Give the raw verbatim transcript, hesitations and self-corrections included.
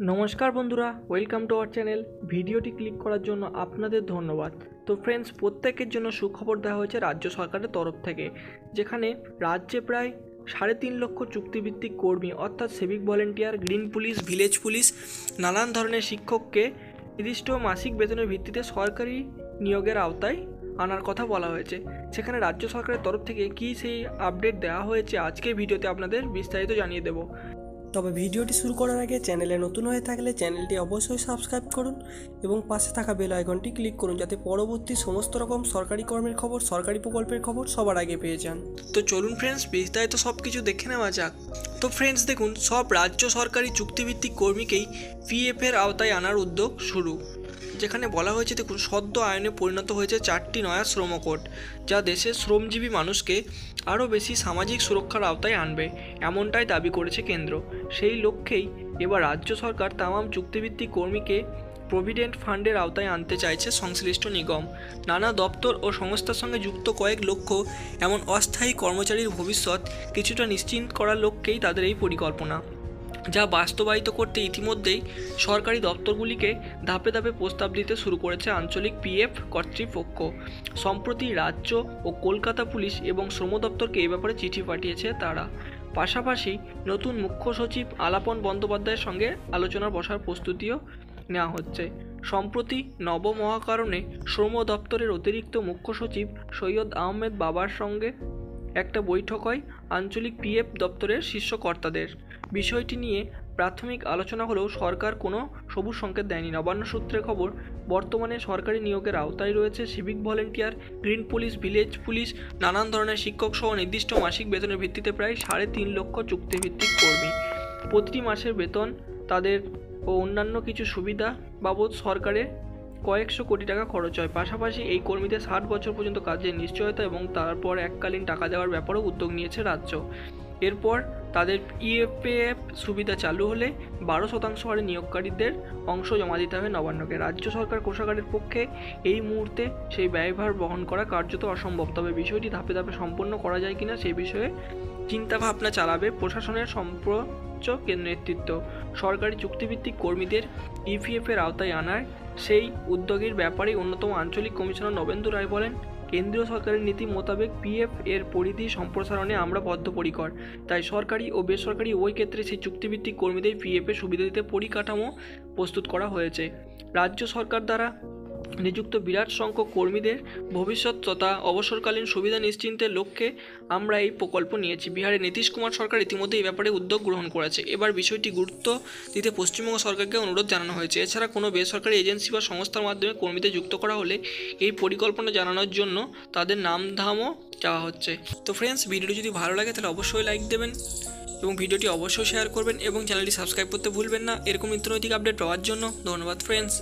नमस्कार बंधुरा welcome to our channel भिडियोटी क्लिक करार जोन्नो आपनादेर धन्यवाद। तो फ्रेंड्स प्रत्येकेर जोन्नो सुखबर देওয়া হয়েছে राज्य सरकारेर तरफ थेके, जेखाने राज्ये प्राय साढ़े तीन लक्ष चुक्तिभित्तिक कर्मी अर्थात civic volunteer, green police, village police नानान धरनेर शिक्षकके निर्दिष्ट मासिक वेतनेर भित्तिते सरकारी नियोगेर आवताय आनार कथा बला हয়েছে। সেখানে राज्य सरकारेर तरफ थेके कि सेই आपडेट देওয়া হয়েছে आजके भिडियोते आपनादेर विस्तारित जानिये देব। তবে ভিডিওটি শুরু করার আগে চ্যানেলে নতুন হয়ে থাকলে চ্যানেলটি অবশ্যই সাবস্ক্রাইব করুন এবং পাশে থাকা বেল আইকনটি ক্লিক করুন যাতে পরবর্তী সমস্ত রকম সরকারি কর্মের খবর, সরকারি প্রকল্পের খবর সবার আগে পেয়ে যান। তো চলুন ফ্রেন্ডস বিস্তারিত সব কিছু দেখে নেওয়া যাক। তো ফ্রেন্ডস দেখুন, সব রাজ্য সরকারি চুক্তিভিত্তিক কর্মীকেই পিএফ এর আওতায় আনার উদ্যোগ শুরু। যেখানে বলা হয়েছে দেখুন, সদ্য আইনে পরিণত হয়েছে চারটি নয়া শ্রম কোড যা দেশের শ্রমজীবী মানুষকে আরও বেশি সামাজিক সুরক্ষার আওতায় আনবে, এমনটাই দাবি করেছে কেন্দ্র। সেই লক্ষ্যেই এবার রাজ্য সরকার তামাম চুক্তিভিত্তিক কর্মীকে প্রভিডেন্ট ফান্ডের আওতায় আনতে চাইছে সংশ্লিষ্ট নিগম। নানা দপ্তর ও সংস্থার সঙ্গে যুক্ত কয়েক লক্ষ এমন অস্থায়ী কর্মচারীর ভবিষ্যৎ কিছুটা নিশ্চিন্ত করার লক্ষ্যেই তাদের এই পরিকল্পনা, যা বাস্তবায়িত করতে ইতিমধ্যেই সরকারি দপ্তরগুলিকে ধাপে ধাপে প্রস্তাব দিতে শুরু করেছে আঞ্চলিক পিএফ কর্তৃপক্ষ। সম্প্রতি রাজ্য ও কলকাতা পুলিশ এবং শ্রম দপ্তরকে এ ব্যাপারে চিঠি পাঠিয়েছে তারা। পাশাপাশি নতুন মুখ্য সচিব আলাপন বন্দ্যোপাধ্যায়ের সঙ্গে আলোচনার বসার প্রস্তুতিও নেওয়া হচ্ছে। সম্প্রতি নবমহাকরণে শ্রম দপ্তরের অতিরিক্ত মুখ্য সচিব সৈয়দ আহমেদ বাবার সঙ্গে একটা বৈঠক হয় আঞ্চলিক পিএফ দপ্তরের শীর্ষকর্তাদের। বিষয়টি নিয়ে প্রাথমিক আলোচনা হলেও সরকার কোনো সবুজ সংকেত দেয়নি। নবান্ন সূত্রে খবর, বর্তমানে সরকারি নিয়োগের আওতায় রয়েছে civic volunteer, green police, village police, নানান ধরনের শিক্ষক সহ নির্দিষ্ট মাসিক বেতনের ভিত্তিতে প্রায় সাড়ে তিন লক্ষ চুক্তিভিত্তিক কর্মী। প্রতিটি মাসের বেতন, তাদের ও অন্যান্য কিছু সুবিধা বাবদ সরকারের কয়েকশো কোটি টাকা খরচ হয়। পাশাপাশি এই কর্মীদের ষাট বছর পর্যন্ত কাজের নিশ্চয়তা এবং তারপর এককালীন টাকা দেওয়ার ব্যাপারেও উদ্যোগ নিয়েছে রাজ্য। এরপর তাদের পিএফএফ সুবিধা চালু হলে বারো শতাংশ হারে নিয়োগকারীদের অংশ জমা দিতে হবে নবান্নকে। রাজ্য সরকার কোষাগারের পক্ষে এই মুহূর্তে সেই ব্যয়ভার বহন করা কার্যত অসম্ভব, তবে বিষয়টি ধাপে ধাপে সম্পন্ন করা যায় কিনা সেই বিষয়ে চিন্তাভাবনা চালাবে প্রশাসনের সর্বোচ্চ নেতৃত্ব। সরকারি চুক্তিভিত্তিক কর্মীদের ইপিএফের আওতায় আনার সেই উদ্যোগের ব্যাপারে অন্যতম আঞ্চলিক কমিশনার নবেন্দু রায় বলেন, কেন্দ্রীয় সরকারের নীতি মোতাবেক পিএফ এর পরিধি সম্প্রসারণে আমরা বদ্ধপরিকর, তাই সরকারি ও বেসরকারি উভয় ক্ষেত্রে সেই চুক্তিভিত্তিক কর্মীদের পিএফ এর সুবিধা দিতে পরিকাঠামো প্রস্তুত করা হয়েছে। রাজ্য সরকার দ্বারা নিযুক্ত বিরাট সংখ্যক কর্মীদের ভবিষ্যৎ তথা অবসরকালীন সুবিধা নিশ্চিন্তের লক্ষ্যে আমরা এই প্রকল্প নিয়েছি। বিহারে নীতিশ কুমার সরকার ইতিমধ্যে এই ব্যাপারে উদ্যোগ গ্রহণ করেছে। এবার বিষয়টি গুরুত্ব দিতে পশ্চিমবঙ্গ সরকারকে অনুরোধ জানানো হয়েছে। এছাড়া কোনো বেসরকারি এজেন্সি বা সংস্থার মাধ্যমে কর্মীদের যুক্ত করা হলে এই পরিকল্পনা জানানোর জন্য তাদের নাম ধামও চাওয়া হচ্ছে। তো ফ্রেন্ডস ভিডিওটি যদি ভালো লাগে তাহলে অবশ্যই লাইক দেবেন এবং ভিডিওটি অবশ্যই শেয়ার করবেন এবং চ্যানেলটি সাবস্ক্রাইব করতে ভুলবেন না। এরকম নিত্যনৈতিক আপডেট পাওয়ার জন্য ধন্যবাদ ফ্রেন্ডস।